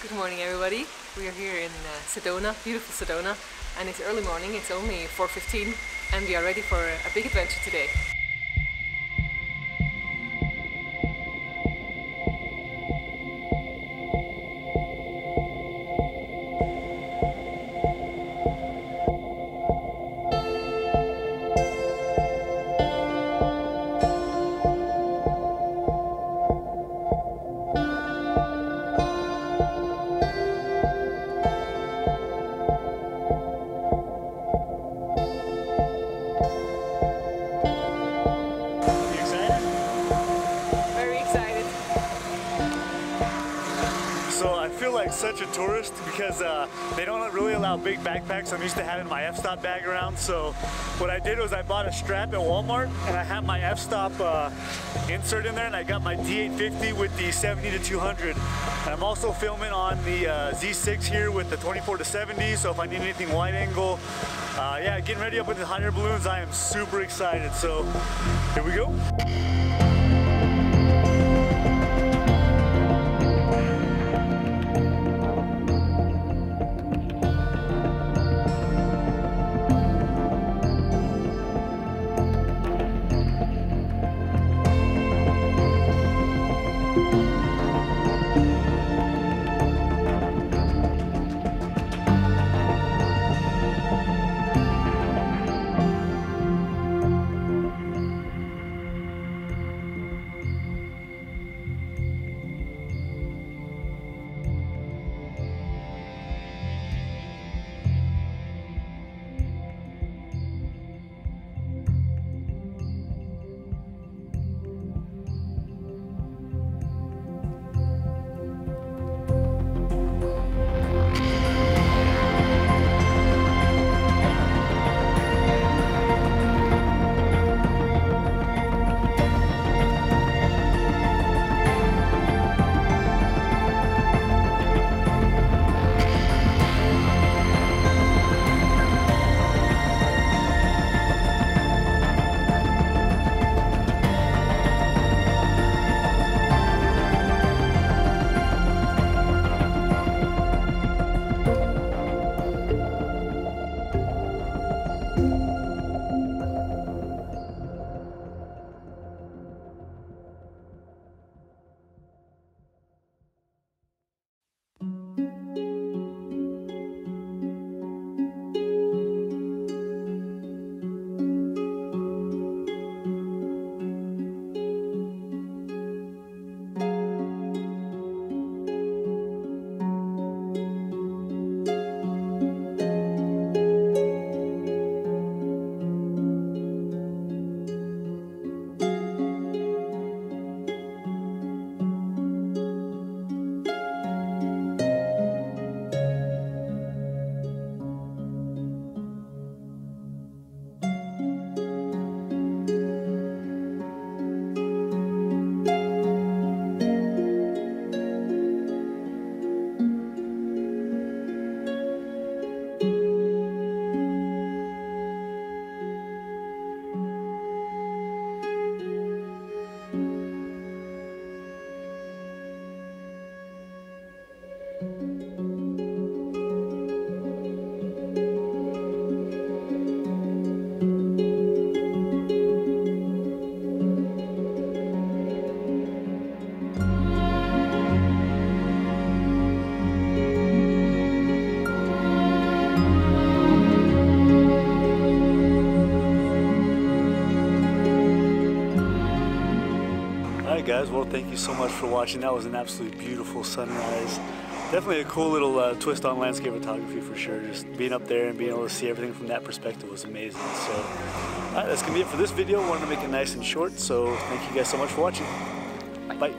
Good morning everybody. We are here in Sedona, beautiful Sedona, and it's early morning, it's only 4:15 and we are ready for a big adventure today. Such a tourist because they don't really allow big backpacks. I'm used to having my F-stop bag around, so what I did was I bought a strap at Walmart and I had my F-stop insert in there, and I got my D850 with the 70-200. And I'm also filming on the Z6 here with the 24-70, so if I need anything wide angle, yeah, getting ready up with the hot air balloons. I am super excited, so here we go. Guys, well, thank you so much for watching. That was an absolutely beautiful sunrise. Definitely a cool little twist on landscape photography for sure. Just being up there and being able to see everything from that perspective was amazing. So, all right, that's gonna be it for this video. I wanted to make it nice and short, so thank you guys so much for watching. Bye.